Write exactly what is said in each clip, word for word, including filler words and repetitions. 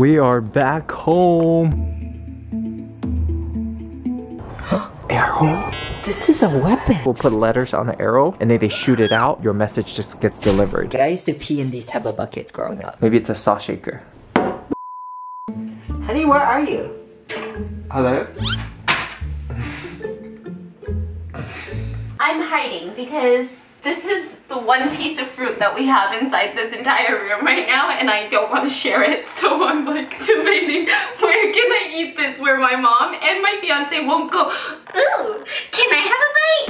We are back home. Arrow. This is a weapon. We'll put letters on the arrow and then they shoot it out. Your message just gets delivered. I used to pee in these type of buckets growing up. Maybe it's a saw shaker. Honey, where are you? Hello? I'm hiding because this is the one piece of fruit that we have inside this entire room right now and I don't want to share it, so I'm like debating where can I eat this where my mom and my fiance won't go, ooh, can I have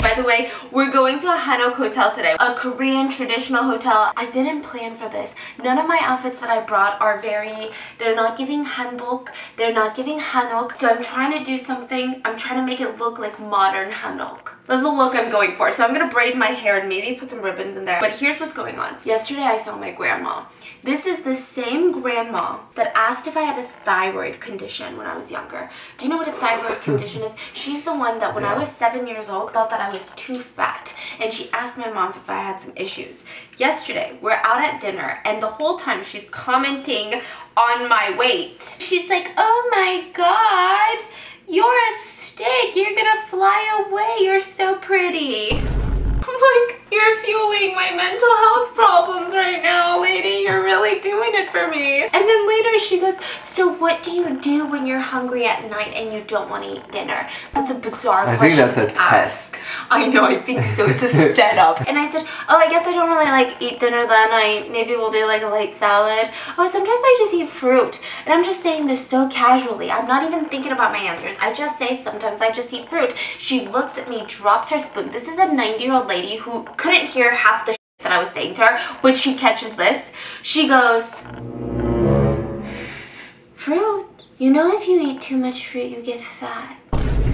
a bite? By the way, we're going to a Hanok hotel today, a Korean traditional hotel. I didn't plan for this. None of my outfits that I brought are very, they're not giving hanbok, they're not giving Hanok, so I'm trying to do something, I'm trying to make it look like modern Hanok. That's the look I'm going for, so I'm going to braid my hair and maybe put some ribbons in there. But here's what's going on. Yesterday I saw my grandma. This is the same grandma that asked if I had a thyroid condition when I was younger. Do you know what a thyroid condition is? She's the one that when I was seven years old thought that I was too fat and she asked my mom if I had some issues. Yesterday we're out at dinner and the whole time she's commenting on my weight. She's like, oh my god, you're a stick, you're gonna fly away, you're so pretty. I'm like, you're fueling my mental health problems right now, lady. You're really doing it for me. And then later she goes, so what do you do when you're hungry at night and you don't want to eat dinner? That's a bizarre I question I think that's a test. Ask. I know, I think so. It's a setup. And I said, oh, I guess I don't really like eat dinner then. I maybe we'll do like a light salad. Oh, sometimes I just eat fruit. And I'm just saying this so casually. I'm not even thinking about my answers. I just say sometimes I just eat fruit. She looks at me, drops her spoon. This is a ninety-year-old lady who couldn't hear half the shit that I was saying to her, but she catches this. She goes, fruit. You know if you eat too much fruit, you get fat.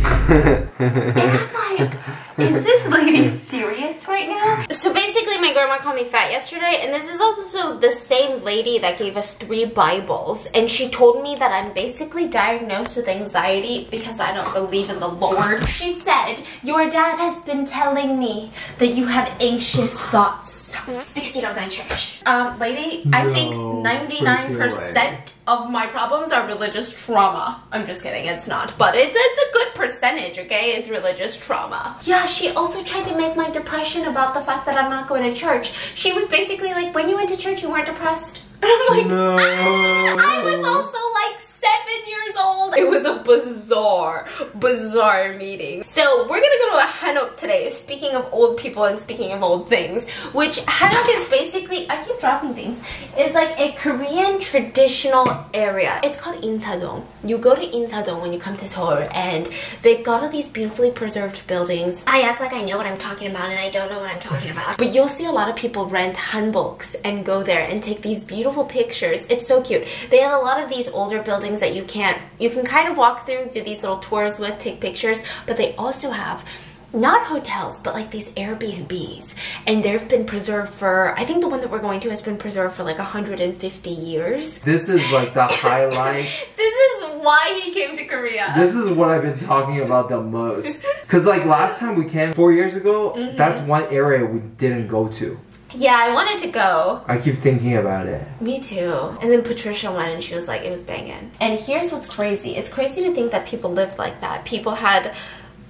And I'm like, is this lady serious right now? So basically my grandma called me fat yesterday, and this is also the same lady that gave us three Bibles, and she told me that I'm basically diagnosed with anxiety because I don't believe in the Lord. She said, your dad has been telling me that you have anxious thoughts. It's because you don't go to church. Um, lady, no, I think ninety-nine percent of my problems are religious trauma. I'm just kidding, it's not. But it's, it's a good percentage, okay, is religious trauma. Yeah, she also tried to make my depression about the fact that I'm not going to church. She was basically like, when you went to church, you weren't depressed. And I'm like, no. ah, I was also like seven years old. It was a bizarre, bizarre meeting. So we're gonna go to a Hanok today, speaking of old people and speaking of old things, which Hanok is basically, I keep dropping things, is like a Korean traditional area. It's called Insa-dong. You go to Insa-dong when you come to Seoul and they've got all these beautifully preserved buildings. I act like I know what I'm talking about and I don't know what I'm talking about. But you'll see a lot of people rent hanboks and go there and take these beautiful pictures. It's so cute. They have a lot of these older buildings that you can't, you can kind of walk through, do these little tours with, take pictures, but they also have not hotels, but like these Airbnbs, and they've been preserved for, I think the one that we're going to has been preserved for like one hundred fifty years. This is like the highlight. This is why he came to Korea. This is what I've been talking about the most. Because like last time we came, four years ago, mm-hmm. that's one area we didn't go to. Yeah, I wanted to go. I keep thinking about it. Me too. And then Patricia went and she was like, it was banging. And here's what's crazy. It's crazy to think that people lived like that. People had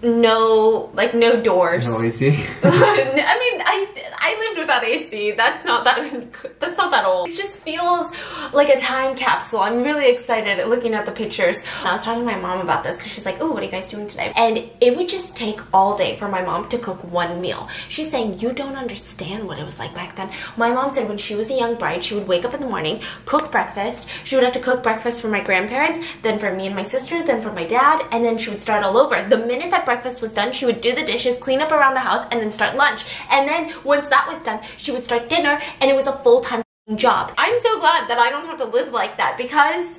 no, like no doors. No A C. I mean, I I lived without A C. That's not that, that's not that old. It just feels like a time capsule. I'm really excited at looking at the pictures. And I was talking to my mom about this because she's like, oh, what are you guys doing today? And it would just take all day for my mom to cook one meal. She's saying, you don't understand what it was like back then. My mom said when she was a young bride, she would wake up in the morning, cook breakfast. She would have to cook breakfast for my grandparents, then for me and my sister, then for my dad, and then she would start all over. The minute that breakfast was done, she would do the dishes, clean up around the house, and then start lunch. And then once that was done, she would start dinner, and it was a full-time job. I'm so glad that I don't have to live like that because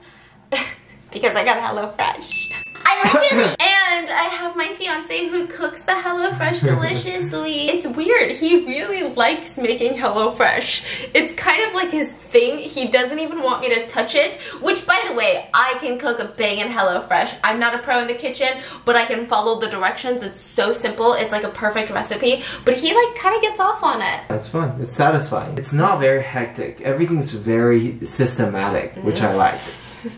because I got HelloFresh. I literally and I have my fiance who cooks the HelloFresh deliciously. It's weird. He really likes making HelloFresh. It's kind of like his thing. He doesn't even want me to touch it, which by the way, I can cook a bangin' HelloFresh. I'm not a pro in the kitchen, but I can follow the directions. It's so simple. It's like a perfect recipe, but he like kind of gets off on it. That's fun. It's satisfying. It's not very hectic. Everything's very systematic, mm-hmm. which I like.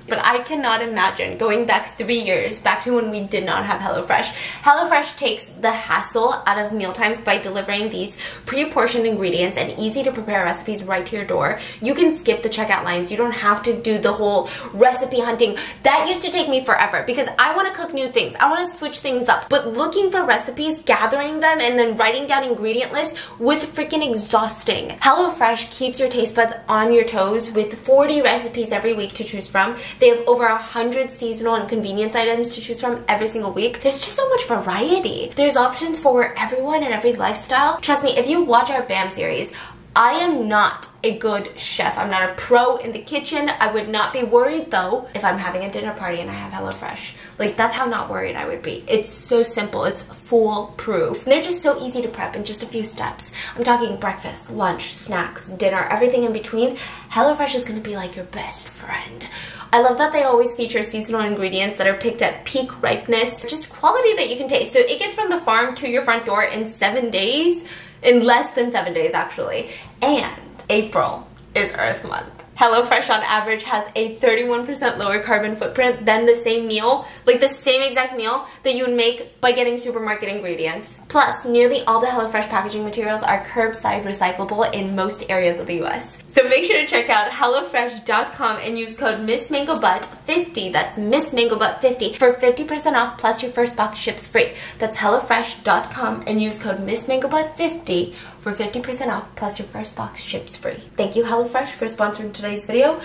But I cannot imagine going back three years, back to when we did not have HelloFresh. HelloFresh takes the hassle out of mealtimes by delivering these pre-portioned ingredients and easy-to-prepare recipes right to your door. You can skip the checkout lines. You don't have to do the whole recipe hunting. That used to take me forever because I want to cook new things. I want to switch things up. But looking for recipes, gathering them, and then writing down ingredient lists was freaking exhausting. HelloFresh keeps your taste buds on your toes with forty recipes every week to choose from. They have over one hundred seasonal and convenience items to choose from every single week. There's just so much variety. There's options for everyone and every lifestyle. Trust me, if you watch our BAM series, I am not a good chef. I'm not a pro in the kitchen. I would not be worried though if I'm having a dinner party and I have HelloFresh. Like, that's how not worried I would be. It's so simple. It's foolproof. And they're just so easy to prep in just a few steps. I'm talking breakfast, lunch, snacks, dinner, everything in between. HelloFresh is going to be like your best friend. I love that they always feature seasonal ingredients that are picked at peak ripeness. Just quality that you can taste. So it gets from the farm to your front door in seven days. In less than seven days, actually. And April is Earth Month. HelloFresh on average has a thirty-one percent lower carbon footprint than the same meal, like the same exact meal that you would make by getting supermarket ingredients. Plus, nearly all the HelloFresh packaging materials are curbside recyclable in most areas of the U S. So make sure to check out HelloFresh dot com and use code Miss Mango Butt fifty, that's Miss Mango Butt fifty, for fifty percent off plus your first box ships free. That's HelloFresh dot com and use code Miss Mango Butt fifty for fifty percent off plus your first box ships free. Thank you, HelloFresh, for sponsoring today's video.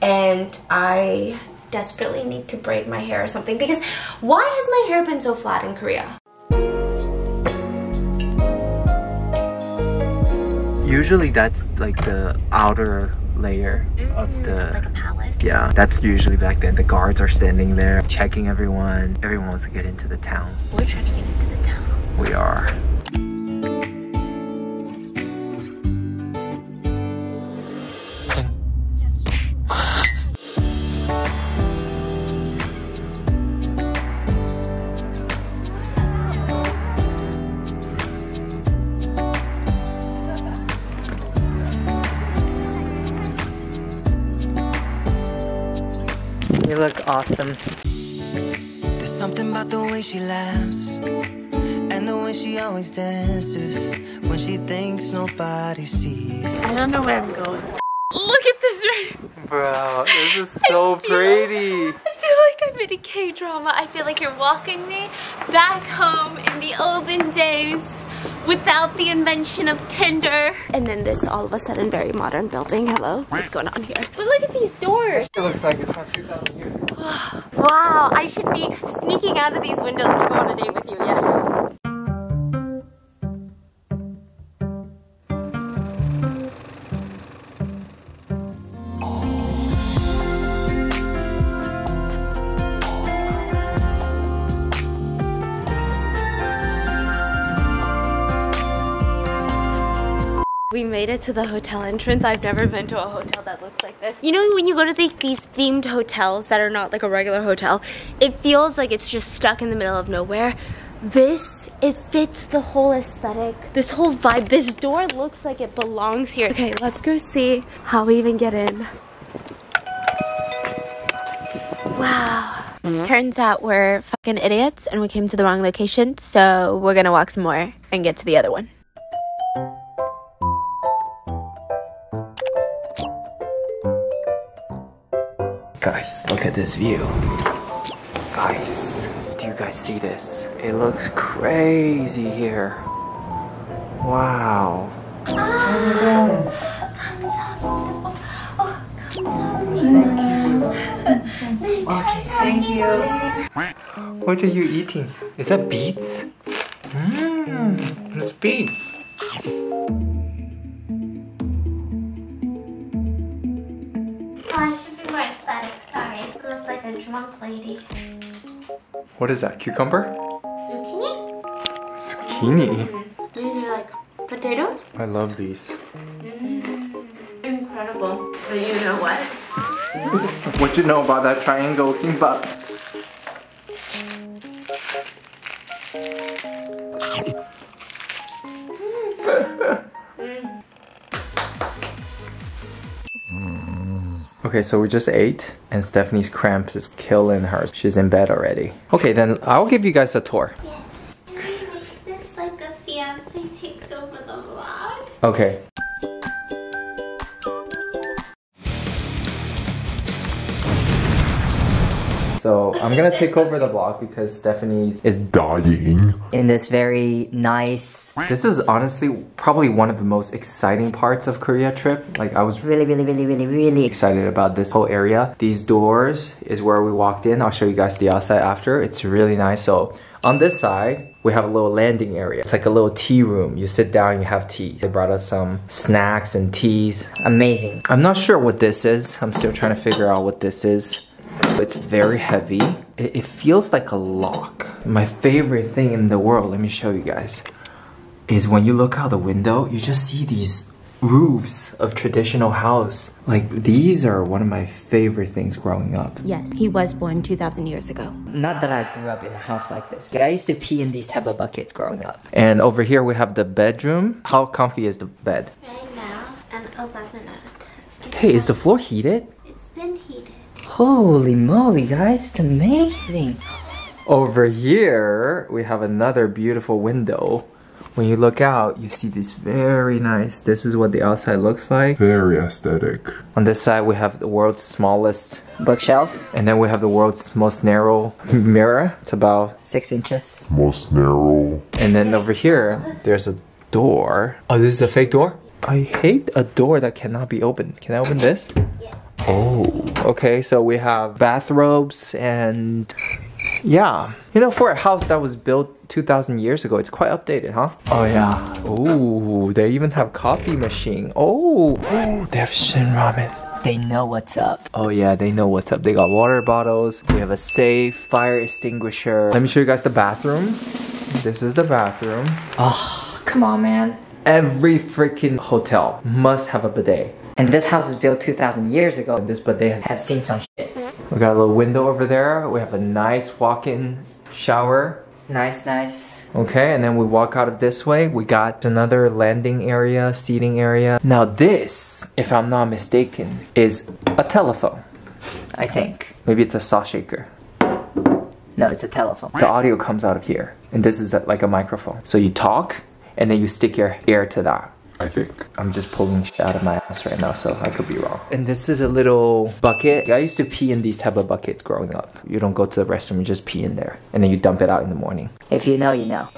And I desperately need to braid my hair or something because why has my hair been so flat in Korea? Usually that's like the outer layer mm-hmm. of the... Like a palace? Yeah, that's usually back then. The guards are standing there checking everyone. Everyone wants to get into the town. We're trying to get into the town. We are. You look awesome. There's something about the way she laughs and the way she always dances when she thinks nobody sees. I don't know where I'm going. Look at this right now. Bro, this is so I feel, pretty. I feel like I'm in a K-drama. I feel like you're walking me back home in the olden days without the invention of Tinder. And then this all of a sudden very modern building. Hello, what's going on here? But look at these doors. It looks like it's from two thousand years ago. Wow, I should be sneaking out of these windows to go on a date with you, yes. We made it to the hotel entrance. I've never been to a hotel that looks like this. You know when you go to the, these themed hotels that are not like a regular hotel, it feels like it's just stuck in the middle of nowhere. This, it fits the whole aesthetic, this whole vibe. This door looks like it belongs here. Okay, let's go see how we even get in. Wow. Mm-hmm. Turns out we're fucking idiots and we came to the wrong location, so we're gonna walk some more and get to the other one. Guys, look at this view. Guys, do you guys see this? It looks crazy here. Wow. Ah, okay, thank you. What are you eating? Is that beets? Mmm, it's beets. Drunk lady. What is that? Cucumber? Zucchini? Zucchini? Mm-hmm. These are like potatoes. I love these. Mm-hmm. Incredible. But you know what? What you know about that triangle kimbap? Okay, so we just ate and Stephanie's cramps is killing her. She's in bed already. Okay, then I'll give you guys a tour. Yes. Can we make this like a fiance takes over the vlog? Okay. So I'm gonna take over the vlog because Stephanie is dying. In this very nice... This is honestly probably one of the most exciting parts of Korea trip. Like I was really, really, really, really, really excited about this whole area. These doors is where we walked in. I'll show you guys the outside after. It's really nice. So on this side, we have a little landing area. It's like a little tea room. You sit down, you have tea. They brought us some snacks and teas. Amazing. I'm not sure what this is. I'm still trying to figure out what this is. It's very heavy. It, it feels like a lock. My favorite thing in the world, let me show you guys, is when you look out the window, you just see these roofs of traditional house. Like these are one of my favorite things growing up. Yes, he was born two thousand years ago. Not that I grew up in a house like this, but I used to pee in these type of buckets growing up. And over here we have the bedroom. How comfy is the bed? Right now, an eleven out of ten. Hey, is the floor heated? It's been heated. Holy moly, guys, it's amazing. Over here, we have another beautiful window. When you look out, you see this very nice. This is what the outside looks like. Very aesthetic. On this side, we have the world's smallest bookshelf. And then we have the world's most narrow mirror. It's about six inches. Most narrow. And then over here, there's a door. Oh, this is a fake door? I hate a door that cannot be opened. Can I open this? Yeah. Oh. Okay, so we have bathrobes and yeah. You know, for a house that was built two thousand years ago, it's quite updated, huh? Oh yeah. Ooh, they even have coffee machine. Oh, they have Shin Ramen. They know what's up. Oh yeah, they know what's up. They got water bottles. We have a safe, fire extinguisher. Let me show you guys the bathroom. This is the bathroom. Oh, come on, man. Every freaking hotel must have a bidet. And this house is built two thousand years ago. And this bidet has, has seen some shit. We got a little window over there. We have a nice walk-in shower. Nice, nice. Okay, and then we walk out of this way. We got another landing area, seating area. Now this, if I'm not mistaken, is a telephone. I think. Maybe it's a saw shaker. No, it's a telephone. The audio comes out of here. And this is a, like a microphone. So you talk, and then you stick your ear to that. I think. I'm just pulling shit out of my ass right now, so I could be wrong. And this is a little bucket. I used to pee in these type of buckets growing up. You don't go to the restroom, you just pee in there. And then you dump it out in the morning. If you know, you know.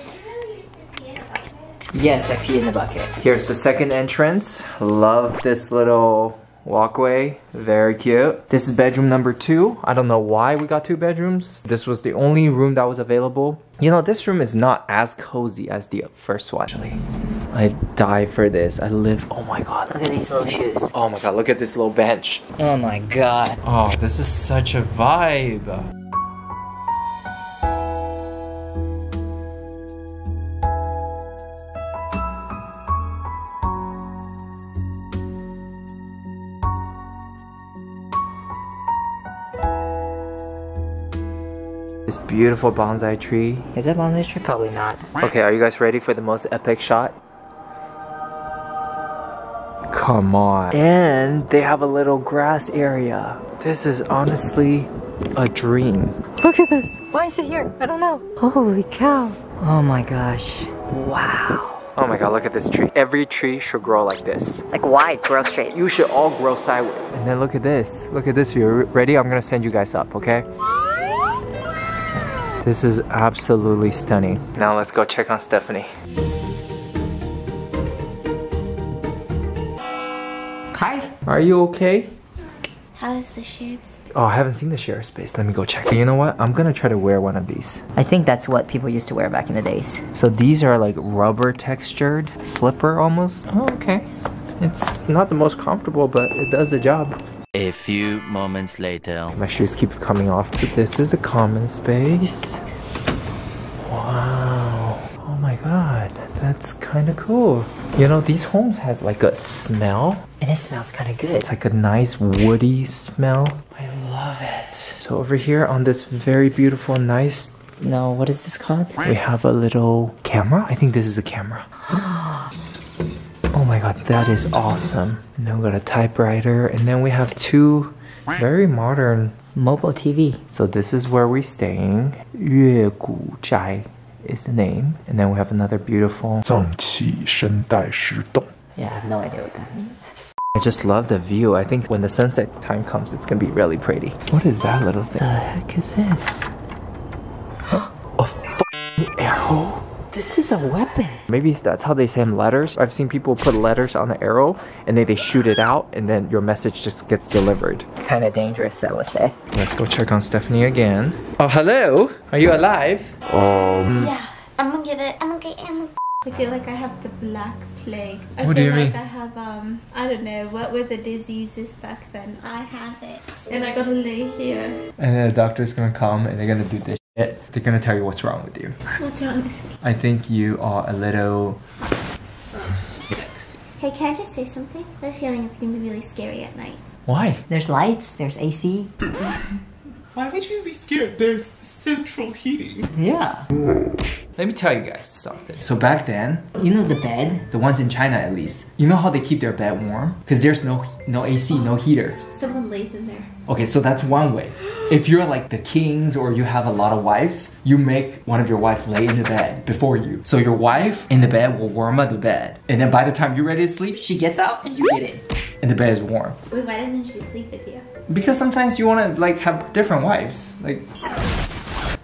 Yes, I pee in the bucket. Here's the second entrance. Love this little walkway. Very cute. This is bedroom number two. I don't know why we got two bedrooms. This was the only room that was available. You know, this room is not as cozy as the first one. Actually, I die for this. I live. Oh my god. Look at these little shoes. Oh my god. Look at this little bench. Oh my god. Oh, this is such a vibe. Beautiful bonsai tree. Is that bonsai tree? Probably not. Okay, are you guys ready for the most epic shot? Come on. And they have a little grass area. This is honestly a dream. Look at this. Why is it here? I don't know. Holy cow. Oh my gosh. Wow. Oh my god, look at this tree. Every tree should grow like this. Like why? Grow straight. You should all grow sideways. And then look at this. Look at this view. Ready? I'm gonna send you guys up, okay? This is absolutely stunning. Now let's go check on Stephanie. Hi. Are you okay? How is the shared space? Oh, I haven't seen the shared space. Let me go check. You know what? I'm gonna try to wear one of these. I think that's what people used to wear back in the days. So these are like rubber textured slipper almost. Oh, okay. It's not the most comfortable, but it does the job. A few moments later. My shoes keep coming off. So this is a common space. Wow. Oh my god. That's kind of cool. You know, these homes has like a smell. And it smells kind of good. It's like a nice woody smell. I love it. So over here on this very beautiful, nice... No, what is this called? We have a little camera. I think this is a camera. Oh my god, that is awesome. And then we got a typewriter, and then we have two Very modern mobile T V. So this is where we're staying. Yeogujae is the name. And then we have another beautiful... Yeah, I have no idea what that means. I just love the view. I think when the sunset time comes, it's gonna be really pretty. What is that little thing? The heck is this? A f***ing arrow? This is a weapon. Maybe that's how they send letters. I've seen people put letters on the arrow and then they shoot it out and then your message just gets delivered. Kind of dangerous, I would say. Let's go check on Stephanie again. Oh, hello. Are you alive? Um. Yeah, I'm gonna get it. I'm gonna get it. I'm gonna... I feel like I have the black plague. I what feel do you like mean? I have, um, I don't know, what were the diseases back then? I have it. And I gotta lay here. And then the doctor's gonna come and they're gonna do this. It, they're gonna tell you what's wrong with you. What's wrong with me? I think you are a little... Hey, can I just say something? I have a feeling it's gonna be really scary at night. Why? There's lights, there's A C. Why would you be scared? There's central heating. Yeah. Let me tell you guys something. So back then... You know the bed? The ones in China at least. You know how they keep their bed warm? Because there's no no A C, no heater. Someone lays in there. Okay, so that's one way. If you're like the kings or you have a lot of wives, you make one of your wives lay in the bed before you. So your wife in the bed will warm up the bed. And then by the time you're ready to sleep, she gets out and you get in. And the bed is warm. Wait, why doesn't she sleep with you? Because sometimes you want to like have different wives. Like...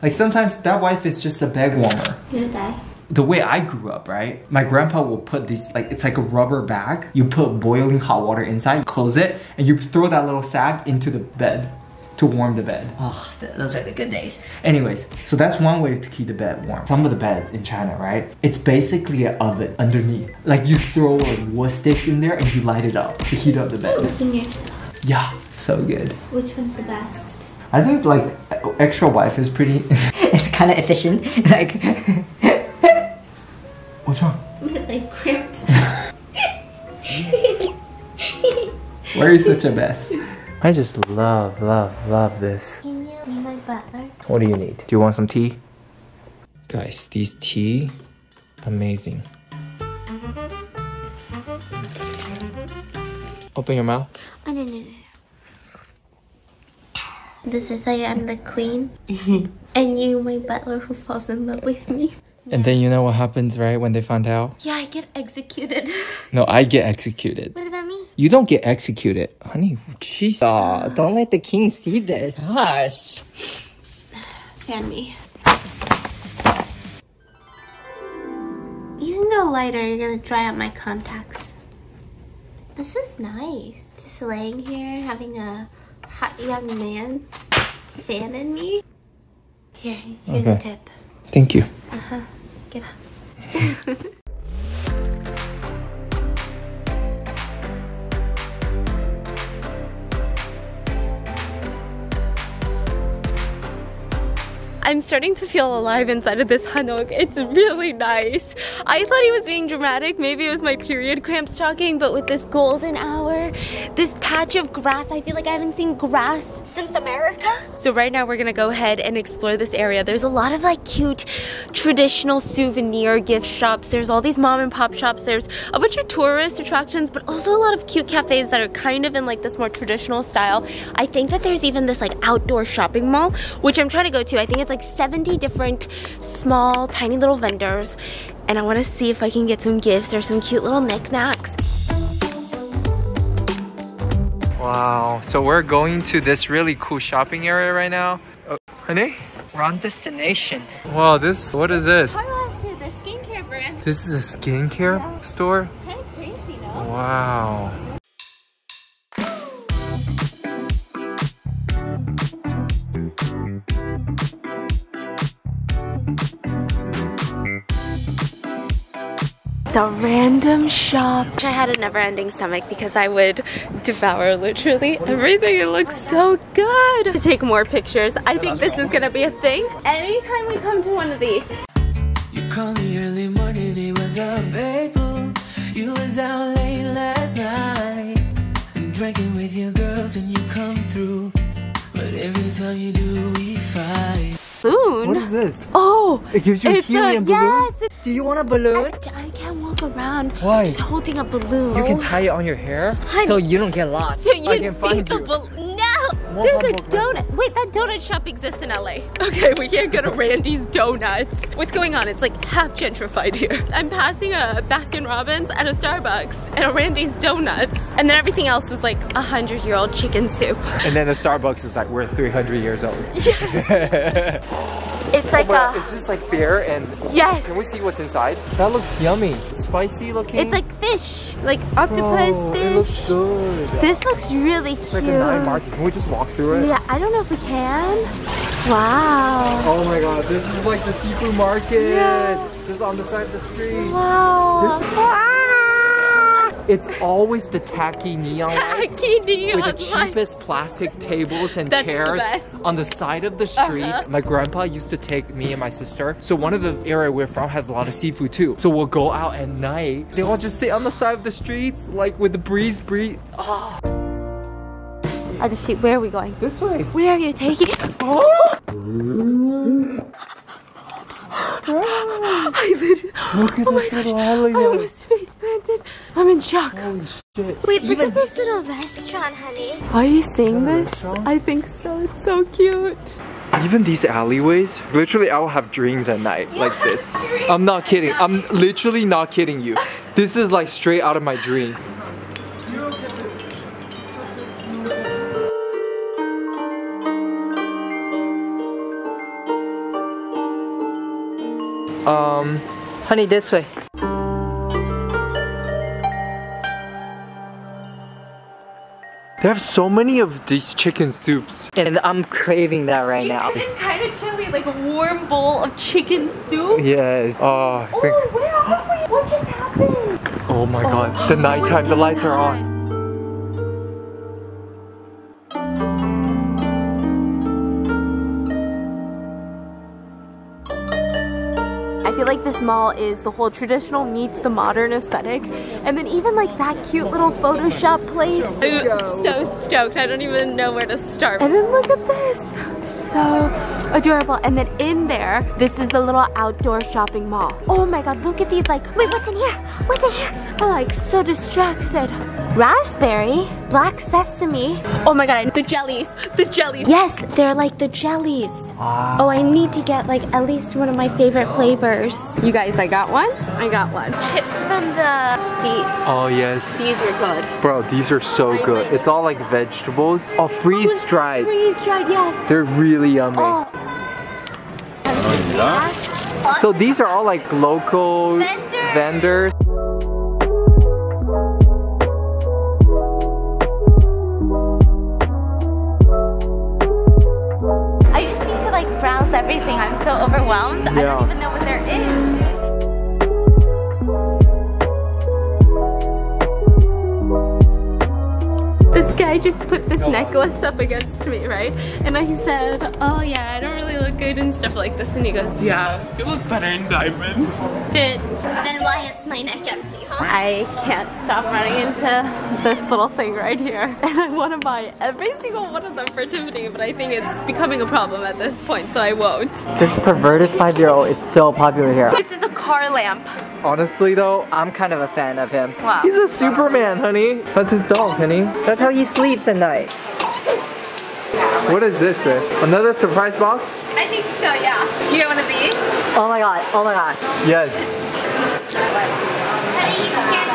Like sometimes that wife is just a bed warmer. You're gonna die. The way I grew up, right? My grandpa will put these, like it's like a rubber bag. You put boiling hot water inside, close it, and you throw that little sack into the bed to warm the bed. Oh, those are the good days. Anyways, so that's one way to keep the bed warm. Some of the beds in China, right? It's basically an oven underneath. Like you throw like wood sticks in there and you light it up to heat up the bed. Yeah, so good. Which one's the best? I think like extra wife is pretty. It's kind of efficient. Like, what's wrong? Like cramped. Why are you such a mess? I just love, love, love this. Can you be my butler? What do you need? Do you want some tea? Guys, these tea, amazing. Open your mouth. Oh, no, no, no. This is I am the queen, and you my butler who falls in love with me. And then you know what happens, right, when they find out? Yeah, I get executed. No, I get executed. What about me? You don't get executed. Honey, jeez. Oh, don't let the king see this. Gosh. Hand me. You can go lighter, you're going to dry out my contacts. This is nice. Just laying here, having a... hot young man just fanning me. Here, here's okay. A tip. Thank you. Uh-huh. Get up. I'm starting to feel alive inside of this Hanok. It's really nice. I thought he was being dramatic. Maybe it was my period cramps talking, but with this golden hour, this patch of grass, I feel like I haven't seen grass since America. So right now we're gonna go ahead and explore this area. There's a lot of like cute traditional souvenir gift shops. There's all these mom and pop shops. There's a bunch of tourist attractions, but also a lot of cute cafes that are kind of in like this more traditional style. I think that there's even this like outdoor shopping mall, which I'm trying to go to. I think it's like seventy different small tiny little vendors, and I want to see if I can get some gifts or some cute little knickknacks. Wow, so we're going to this really cool shopping area right now. Oh, honey? We're on destination. Wow, this, what is this? I want to see the skincare brand. This is a skincare yeah. store? Kind of crazy, no? Wow. The random shop. I had a never-ending stomach because I would devour literally everything. It looks so good. To take more pictures. I think this is gonna be a thing. Anytime we come to one of these. You called me early morning, it was a big boo. You was out late last night. I'm drinking with your girls and you come through. But every time you do, we fight. Balloon? What is this? Oh! It gives you a helium balloon? Yes. Do you want a balloon? I, I can't walk around. Why? Just holding a balloon. You can tie it on your hair? Honey, so you don't get lost. So you I can see find the balloon. No! There's a donut. Wait, that donut shop exists in L A. Okay, we can't go to Randy's Donuts. What's going on? It's like half gentrified here. I'm passing a Baskin Robbins and a Starbucks and a Randy's Donuts. And then everything else is like a hundred year old chicken soup. And then a Starbucks is like, we're three hundred years old. Yes. It's like oh, a... Is this like beer and... Yes. Can we see what's inside? That looks yummy. Spicy looking. It's like fish. Like octopus oh, fish. It looks good. This looks really it's cute. Like a night market. Can we just walk through it? Yeah, I don't know if we can. Wow. Oh my god, this is like the seafood market. Yeah. Just on the side of the street. Wow. This ah. It's always the tacky neon lights. Tacky neon with the cheapest lights. Plastic tables and That's chairs. The best. On the side of the street. Uh-huh. My grandpa used to take me and my sister. So one of the area we're from has a lot of seafood too. So we'll go out at night. They all just sit on the side of the streets, like with the breeze, breeze. Oh. At the street, where are we going? This way. Where are you taking? Oh! I literally. Look at oh this little alley. I almost face planted. I'm in shock. Holy shit. Wait, look at this little restaurant, honey. Are you seeing this? Restaurant? I think so. It's so cute. Even these alleyways, literally I'll have dreams at night you like this. I'm not kidding. I'm literally not kidding you. This is like straight out of my dream. Um, honey, this way. They have so many of these chicken soups. And I'm craving that right you now. It's kind of chilly, like a warm bowl of chicken soup. Yes. Oh, oh like... where are we? What just happened? Oh my god, oh, the nighttime, the lights are on. I feel like this mall is the whole traditional meets the modern aesthetic, and then even like that cute little Photoshop place. I'm so stoked, I don't even know where to start. And then look at this, so adorable. And then in there, this is the little outdoor shopping mall. Oh my god, look at these like, wait, what's in here? What's in here? I'm like so distracted. Raspberry, black sesame. Oh my god, the jellies, the jellies. Yes, they're like the jellies. Wow. Oh, I need to get like at least one of my favorite flavors. You guys, I got one, I got one. Chips from the, these. Oh yes. These were good. Bro, these are so I good. Like it's all like vegetables. Oh, freeze dried. Freeze dried, yes. They're really yummy. Oh. Yeah. So these are all like local vendors. vendors. Everything. I'm so overwhelmed. Yeah. I don't even know what there is. This guy just put this necklace up against me, right? And I said, oh yeah, I don't really look good in stuff like this. And he goes, yeah, you look better in diamonds. Fits. Then why is my neck empty, huh? I can't stop running into this little thing right here. And I want to buy every single one of them for Tiffany, but I think it's becoming a problem at this point, so I won't. This perverted five-year-old is so popular here. This is a car lamp. Honestly though, I'm kind of a fan of him. Wow. He's a Superman, honey. That's his dog, honey. That's how he sleeps at night. What is this, man? Another surprise box? I think so, yeah. You get one of these? Oh my god, oh my god. Yes. Honey, you can't get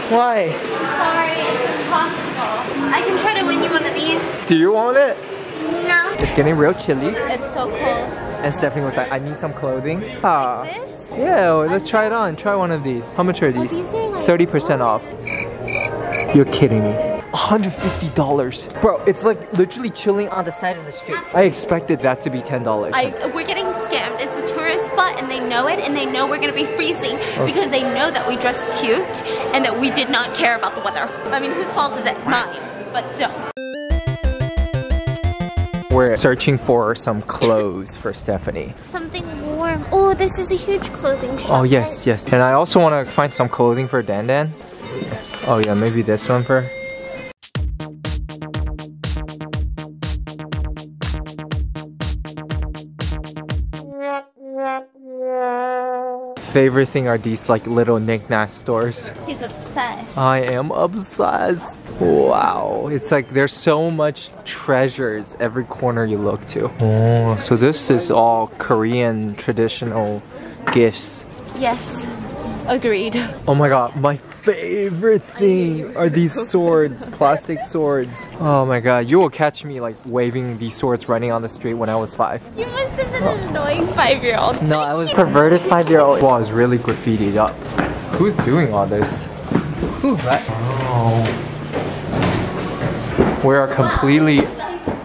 this. Why? Sorry, it's impossible. I can try to win you one of these. Do you want it? No. It's getting real chilly. It's so cold. And Stephanie was like, I need some clothing. Ah. Like this? Yeah, well, let's try it on. Try one of these. How much are these? thirty percent off. You're kidding me. one hundred fifty dollars. Bro, it's like literally chilling on the side of the street. I expected that to be ten dollars. I, we're getting scammed. It's a tourist spot and they know it and they know we're gonna be freezing okay. Because they know that we dressed cute and that we did not care about the weather. I mean, whose fault is it? Mine, but still. We're searching for some clothes for Stephanie. Something warm. Oh, this is a huge clothing shop. Oh, yes, yes. And I also want to find some clothing for Dan Dan. Oh, yeah, maybe this one for her. favorite thing are these like little knickknack stores. He's obsessed. I am obsessed. Wow. It's like there's so much treasures every corner you look to. Oh, so this is all Korean traditional gifts. Yes. Agreed. Oh my god, my favorite thing are these swords, plastic swords. Oh my god, you will catch me like waving these swords running on the street when I was five. You must have been oh. an annoying five-year-old. No, I was a perverted five-year-old. Wow, it's really graffitied up. Who's doing all this? Who's that? Oh. We are completely...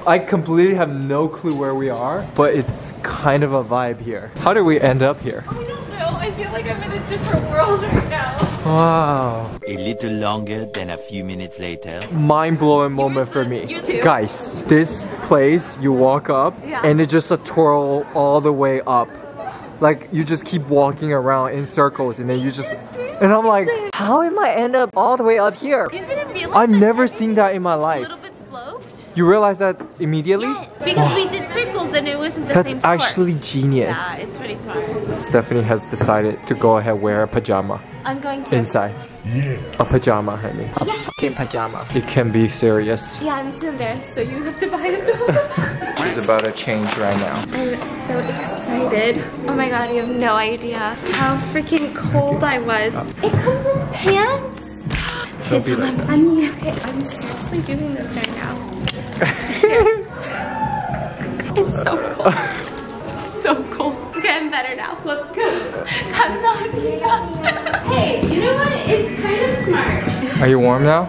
I completely have no clue where we are, but it's kind of a vibe here. How did we end up here? Oh, no. I feel like I'm in a different world right now. Wow. A little longer than a few minutes later. Mind-blowing moment for me. You too. Guys, this place, you walk up, yeah. and it's just a twirl all the way up. Like, you just keep walking around in circles, and then you just... And I'm like, how am I end up all the way up here? I've never seen that in my life. You realize that immediately? Yes, because oh. we did circles and it wasn't the That's same That's actually genius. Yeah, it's pretty smart. Stephanie has decided to go ahead wear a pajama. I'm going to. Inside. Yeah. A pajama, I mean. A yes. fucking pajama. It can be serious. Yeah, I'm too embarrassed, so you have to buy it. She's about to change right now. I'm so excited. Oh my god, you have no idea how freaking cold okay. I was. Oh. It comes in pants. Tis like I mean, okay, I'm seriously doing this right now. It's so cold. It's so cold. Okay, I'm better now. Let's go. Hey, you know what? It's kind of smart. Are you warm now?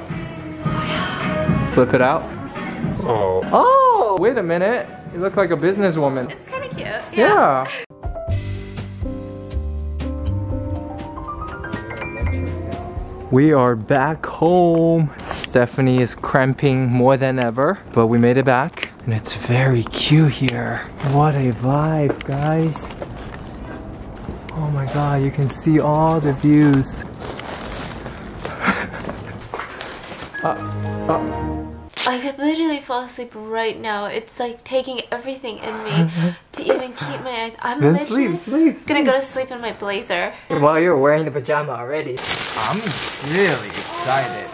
Flip it out. Oh. Oh, wait a minute. You look like a businesswoman. It's kind of cute. Yeah. yeah. We are back home. Stephanie is cramping more than ever, but we made it back. And it's very cute here. What a vibe, guys. Oh my god, you can see all the views. uh, uh. I could literally fall asleep right now. It's like taking everything in me to even keep my eyes. I'm then literally sleep, sleep, sleep. gonna go to sleep in my blazer. Well, you're wearing the pajama already. I'm really excited.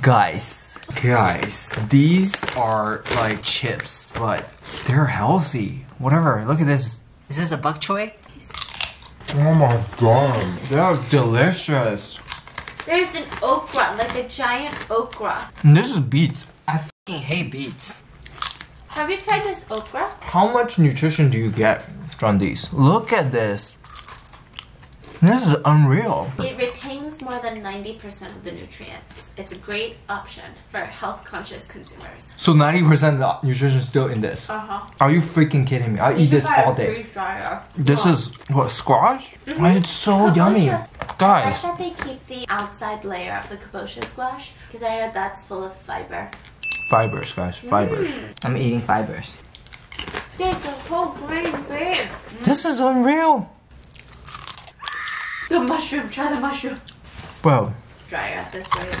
Guys, guys, these are like chips, but they're healthy. Whatever, look at this. Is this a bok choy? Oh my god, they're delicious. There's an okra, like a giant okra. And this is beets. I f***ing hate beets. Have you tried this okra? How much nutrition do you get from these? Look at this. This is unreal. It retains more than ninety percent of the nutrients. It's a great option for health-conscious consumers. So ninety percent of the nutrition is still in this? Uh-huh. Are you freaking kidding me? I eat this all day. Freeze dryer. This is, what, squash? Mm-hmm. It's so Kabosha. Yummy. Guys. I thought they keep the outside layer of the Kabosha squash because I heard that's full of fiber. Fibers, guys. Fibers. Mm. I'm eating fibers. There's a whole green bag. Mm. This is unreal. The mushroom, try the mushroom. Bro. Dry out this way.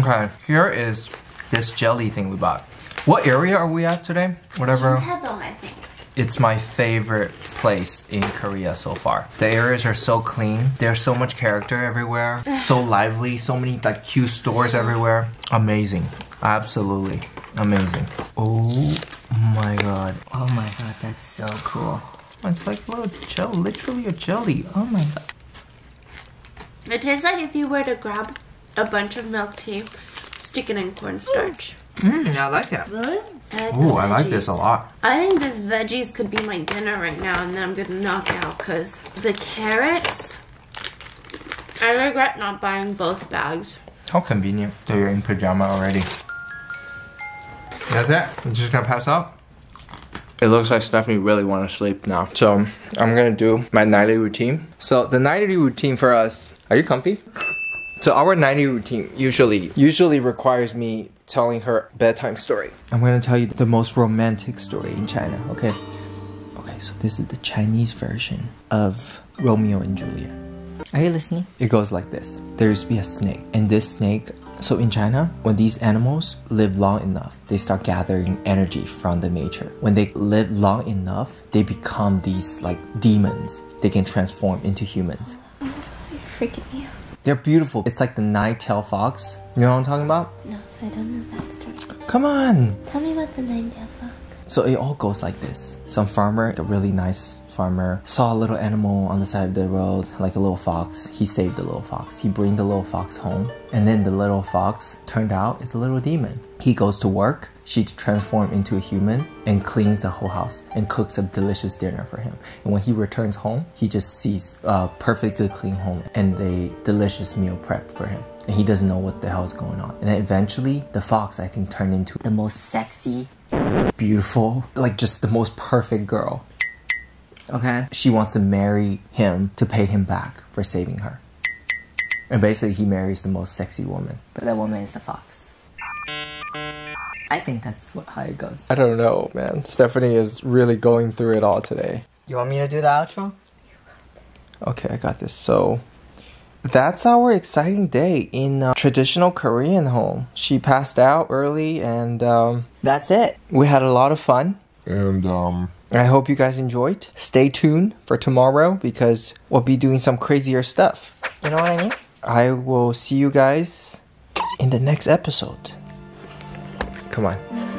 Okay, here is this jelly thing we bought. What area are we at today? Whatever. Insa-dong, I think. It's my favorite place in Korea so far. The areas are so clean. There's so much character everywhere. So lively. So many like cute stores everywhere. Amazing. Absolutely amazing. Oh my god. Oh my god, that's so cool. It's like a little gel, literally a jelly. Oh my god. It tastes like if you were to grab a bunch of milk tea, stick it in cornstarch. Mmm, I like it. Really? I like Ooh, I like this a lot. I think these veggies could be my dinner right now, and then I'm gonna knock out because the carrots, I regret not buying both bags. How convenient that you're in pajama already. That's it? You're just gonna pass out? It looks like Stephanie really wants to sleep now. So I'm gonna do my nightly routine. So the nightly routine for us, are you comfy? So our nightly routine usually, usually requires me telling her bedtime story. I'm gonna tell you the most romantic story in China, okay? Okay, so this is the Chinese version of Romeo and Juliet. Are you listening? It goes like this. There used to be a snake, and this snake, so in China, when these animals live long enough, they start gathering energy from the nature. When they live long enough, they become these like demons. they can transform into humans. Oh, you're freaking me out. They're beautiful. It's like the Nine-Tailed Fox. You know what I'm talking about? No, I don't know that story. Come on! Tell me about the Nine-Tailed Fox. So it all goes like this. Some farmer, a really nice farmer, saw a little animal on the side of the road, like a little fox. He saved the little fox. He bring the little fox home. And then the little fox turned out is a little demon. He goes to work. She transforms into a human and cleans the whole house and cooks a delicious dinner for him. And when he returns home, he just sees a perfectly clean home and a delicious meal prepped for him. And he doesn't know what the hell is going on. And then eventually, the fox, I think, turned into the most sexy, beautiful, like just the most perfect girl. Okay? She wants to marry him to pay him back for saving her. And basically, he marries the most sexy woman. But that woman is the fox. I think that's what, how it goes. I don't know, man. Stephanie is really going through it all today. You want me to do the outro? Okay, I got this. So, that's our exciting day in a traditional Korean home. She passed out early and um, that's it. We had a lot of fun. And um, I hope you guys enjoyed. Stay tuned for tomorrow because we'll be doing some crazier stuff. You know what I mean? I will see you guys in the next episode. Come on.